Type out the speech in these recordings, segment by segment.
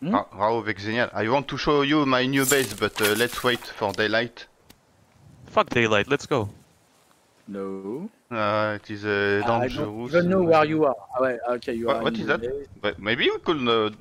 Hmm? Ah, Rao Vexenial, I want to show you my new base, but let's wait for daylight. Fuck daylight, let's go. No. It is dangerous. I don't know where you are. Ah, ouais, okay, you are. What is that? But maybe we could.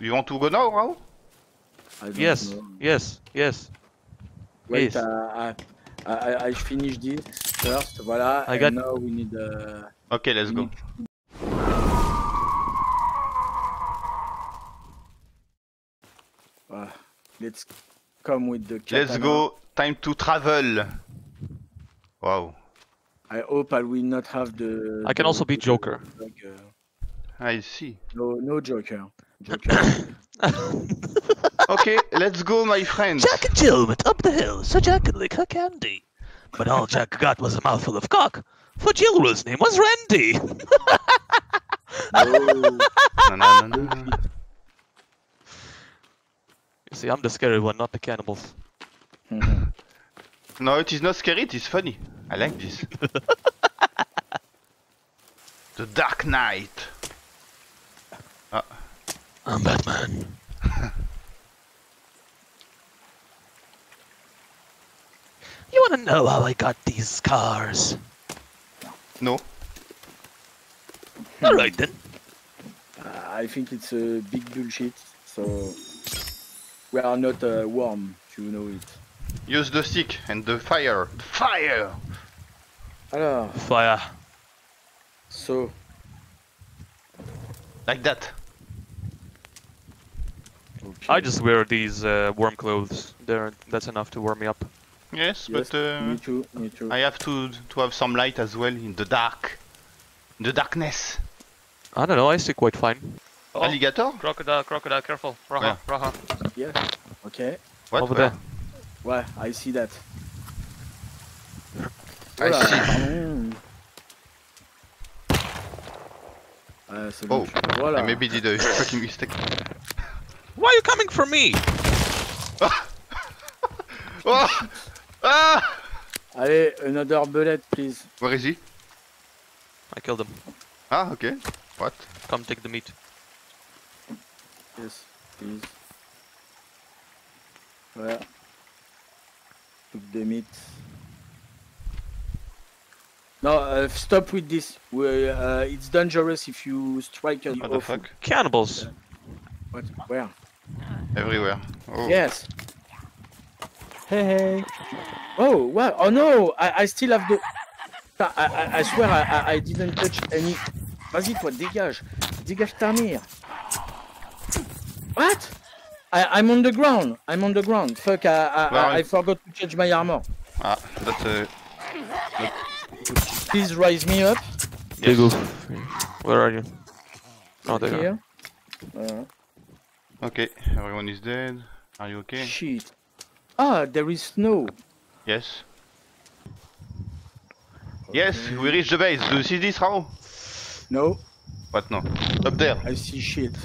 You want to go now, Rao? Yes, know. yes. Wait, yes. I finish this first. Voilà. I got. Now we need. Okay, let's go. Let's come with the katana. Let's go. Time to travel. Wow. I hope I will not have the. I can also be Joker. I see. No Joker. Okay, let's go, my friend. Jack and Jill went up the hill so Jack could lick her candy. But all Jack got was a mouthful of cock, for Jill whose name was Randy. No. You see, I'm the scary one, not the cannibals. No, it is not scary, it is funny. I like this. The Dark Knight. Ah. I'm Batman. You wanna know how I got these cars? No. Alright then. I think it's a big bullshit, so... We are not warm, you know it. Use the stick and the fire. Fire! Alors. Fire. So. Like that. Okay. I just wear these warm clothes. That's enough to warm me up. Yes, but me too. I have to have some light as well in the dark. In the darkness. I don't know, I see quite fine. Oh. Alligator? Crocodile, careful. Raha, yeah. Raha. Yeah, okay. What? Over there. Ouais, I see that. I see. Oh, voilà. I maybe did a fucking mistake. Why are you coming for me? Oh. Ah. Allez, another bullet, please. Where is he? I killed him. Ah, okay. What? Come take the meat. Yes, please. Where? Yeah. Took the meat. No, stop with this. It's dangerous if you strike an What the fuck? Cannibals! What? Where? Everywhere. Oh. Yes! Hey! Oh, wow! Oh no! I still have the... I swear I didn't touch any... Vas-y toi, dégage! Dégage ta mère! What? I'm on the ground. Fuck! I forgot to change my armor. Ah, that's Please raise me up. Yes. Go. Where are you? Oh, there you are. Okay, everyone is dead. Are you okay? Shit. Ah, there is snow. Yes. Okay. Yes, we reached the base. Do you see this, Rao? No. What no? Up there. I see shit.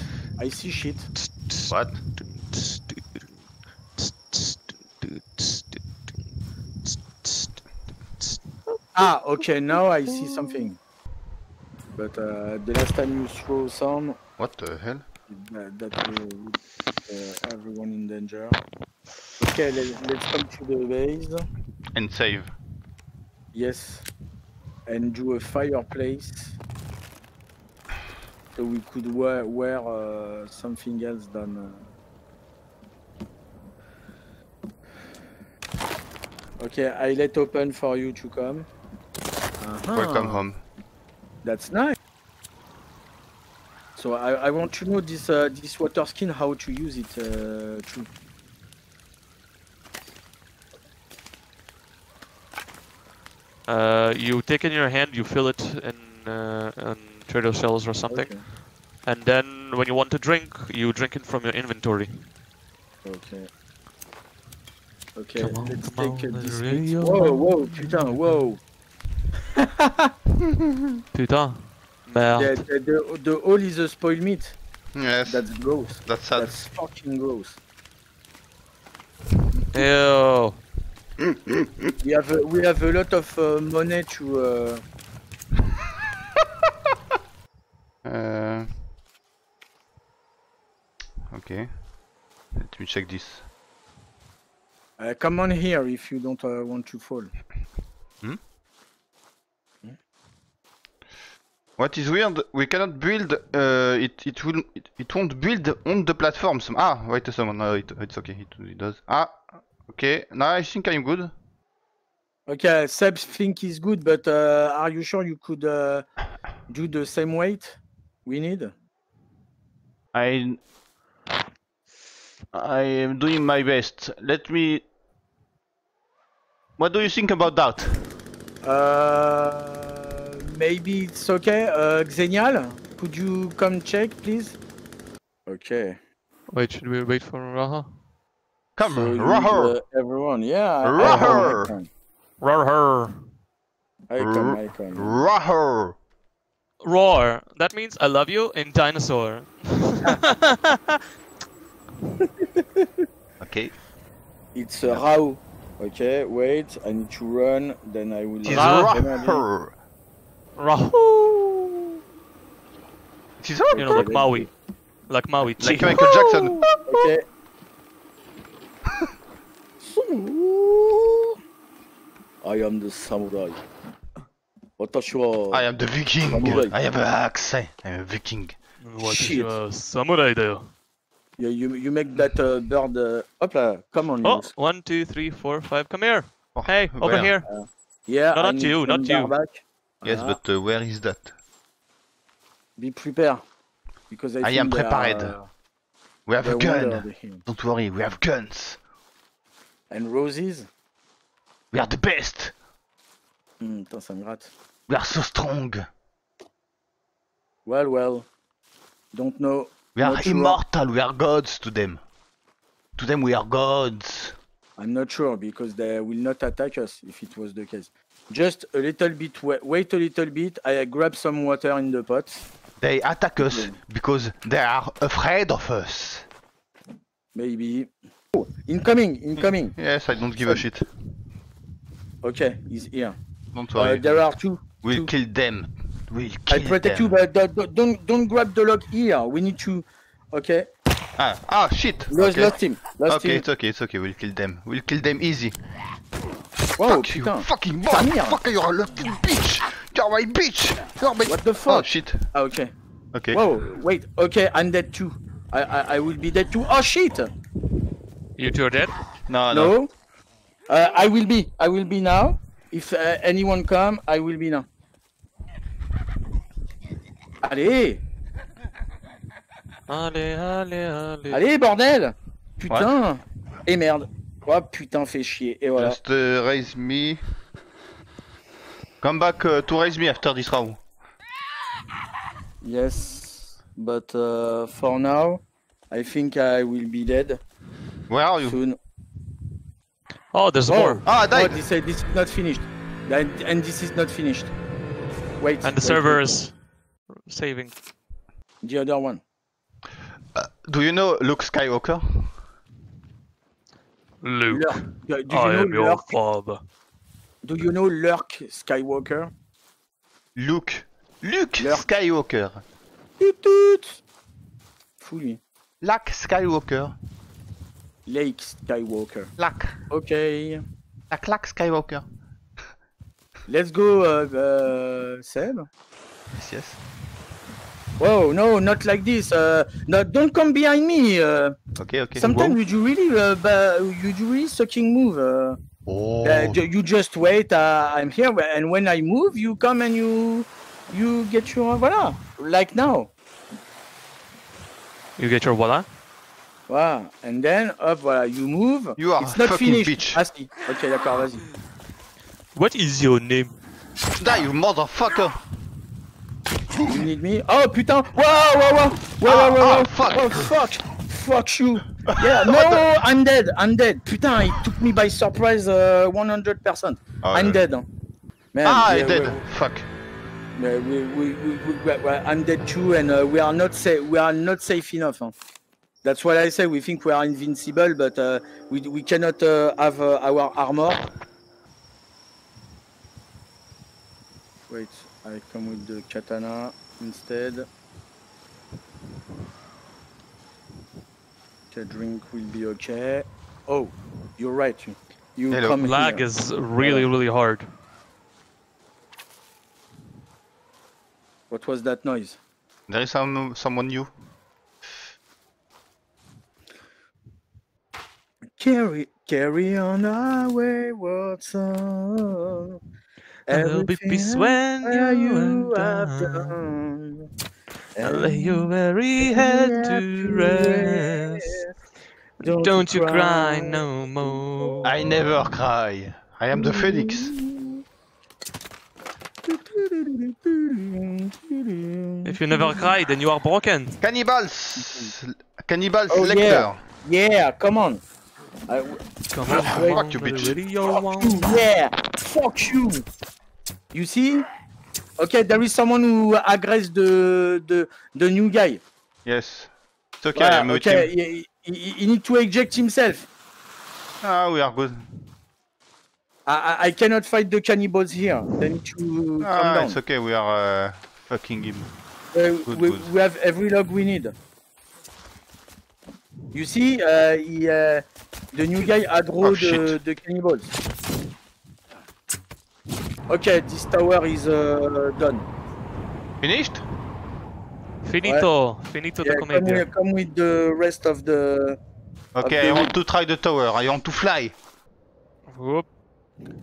What? Ah, okay, now I see something. But the last time you throw some... What the hell? That will put everyone in danger. Okay, let's come to the base. And save. Yes. And do a fireplace. So we could wear something else than... Okay, I let open for you to come. Welcome home. That's nice. So I want to know this this water skin, how to use it too. You take in your hand, you fill it in turtle shells or something, okay. And then when you want to drink, you drink it from your inventory. Okay. Okay, come on, let's take this. Wow, putain, wow. Putain, merde. The hole is a spoiled meat. Yes. That's gross. That's sad. That's fucking gross. Ew. We have a lot of money to. Okay. Let me check this. Come on here if you don't want to fall. Hmm? What is weird, we cannot build, it won't build on the platforms. Ah, wait a second, no, it's okay, it does. Ah, okay, now I think I'm good. Okay, Seb think is good, but are you sure you could do the same weight we need? I am doing my best. Let me... What do you think about that? Maybe it's okay. Xenial, could you come check, please? Okay. Wait, should we wait for Raha? Come, so Raha! Need, everyone, yeah. Raha! Raha! Icon. Raha! Roar. That means I love you in dinosaur. Okay. It's Rao. Okay, wait. I need to run, then I will... Raha! Rahoo! You know, like Maui. Like Maui. Like Michael Jackson. Okay. I am the samurai. I am the Viking. Samurai. I have an axe. I am a Viking. What is your samurai there? Yeah, you make that bird. Hop là, come on. Oh, 1, 2, 3, 4, 5. Come here. Oh, hey, over here. Yeah. No, not you. Not you. Back. Yes, but where is that? Be prepared, because I am prepared. We have a gun. Don't worry, we have guns. And roses. We are the best. Putain, ça me gratte. We are so strong. Well, well. Don't know. We are immortal. We are gods to them. To them, we are gods. I'm not sure because they will not attack us if it was the case. Just a little bit, wait a little bit, I grab some water in the pot. They attack us because they are afraid of us. Maybe. Oh, incoming, incoming. Yes, I don't give a shit. Okay, he's here. Don't worry. There are two. We'll kill them. We'll kill them. I protect you, but don't grab the log here. We need to... Okay. Ah, shit. Lost him. Okay, it's okay, it's okay. We'll kill them. We'll kill them easy. Wow, fuck putain. You fucking motherfucker, you're a fucking bitch! You're my bitch! You're my... What the fuck? Oh shit. Ah, okay. Okay. Wow, wait, okay, I'm dead too. I will be dead too. Oh shit! You two are dead? No. I will be now. If anyone come, I will be now. Allez! Allez! Allez, bordel! Putain! What? Et merde. Oh putain, fait chier, et voilà. Just raise me. Come back to raise me after this round. Yes, but for now, I think I will be dead. Where are you? Soon. Oh, there's more. Ah, I died. Oh, this is not finished. And this is not finished. Wait. And the server is saving. The other one. Do you know Luke Skywalker? Luke, do you know your father. Do you know Lurk Skywalker? Luke Skywalker. Fou lui. Lac Skywalker. Lake Skywalker. Lac. Ok. Lac Skywalker. Let's go, Seb. Yes. Whoa, no, not like this. No, don't come behind me. Okay. Sometimes you do really sucking move. You just wait. I'm here, and when I move, you come and you get your voila. Like now. You get your voila. Wow, and then up, voila, you move. You are it's not fucking finished. Bitch. Ah, si. Okay, d'accord, vas-y. What is your name? Die, you motherfucker. You need me? Oh putain! Wow! Fuck you! Yeah, no, I'm dead. Putain, it took me by surprise 100%. I'm dead. Man, I'm dead. Fuck. I'm dead too, and we are not safe enough. Huh? That's what I say. We think we are invincible, but we cannot have our armor. Wait. I come with the katana instead. a drink will be okay. Oh, you're right. You come here. Lag is really hard. What was that noise? There is someone new. Carry on our wayward soul. There'll be peace when you have done. I'll lay your weary head to rest. Don't you cry no more. I never cry. I am the phoenix. If you never cry, then you are broken. Cannibals! Cannibals, oh, Lecter! Yeah. Come on! Come on, fuck you, bitch! Fuck you, fuck you! You see? Okay, there is someone who aggressed the new guy. Yes. It's okay, I'm with him. He need to eject himself. Ah, we are good. I cannot fight the cannibals here. They need to calm down. It's okay, we are fucking him. Good. We have every log we need. You see, the new guy aggro the cannibals. Okay, this tower is done. Finished? Finito. Yeah. Finito the commander. Come with the rest of the... Okay, I want to try the tower. I want to fly. Whoop.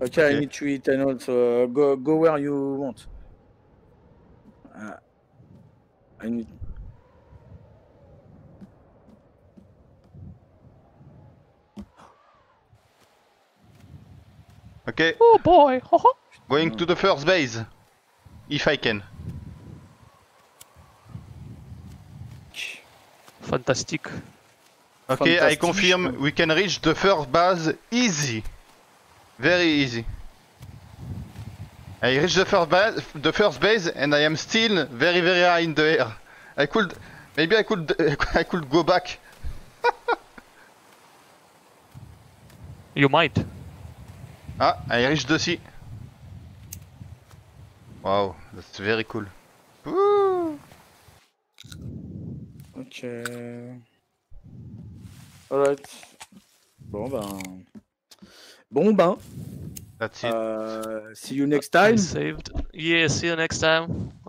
Okay, I need to eat and also go where you want. I need... Okay. Oh boy! Going to the first base, if I can. Fantastic. Okay, I confirm we can reach the first base easy. Very easy. I reached the first base, and I am still very high in the air. I could go back. You might. Ah, I reached the sea. Wow, that's very cool. Woo! Okay. Alright. Bon ben. That's it. See you next time. Saved. Yeah, see you next time.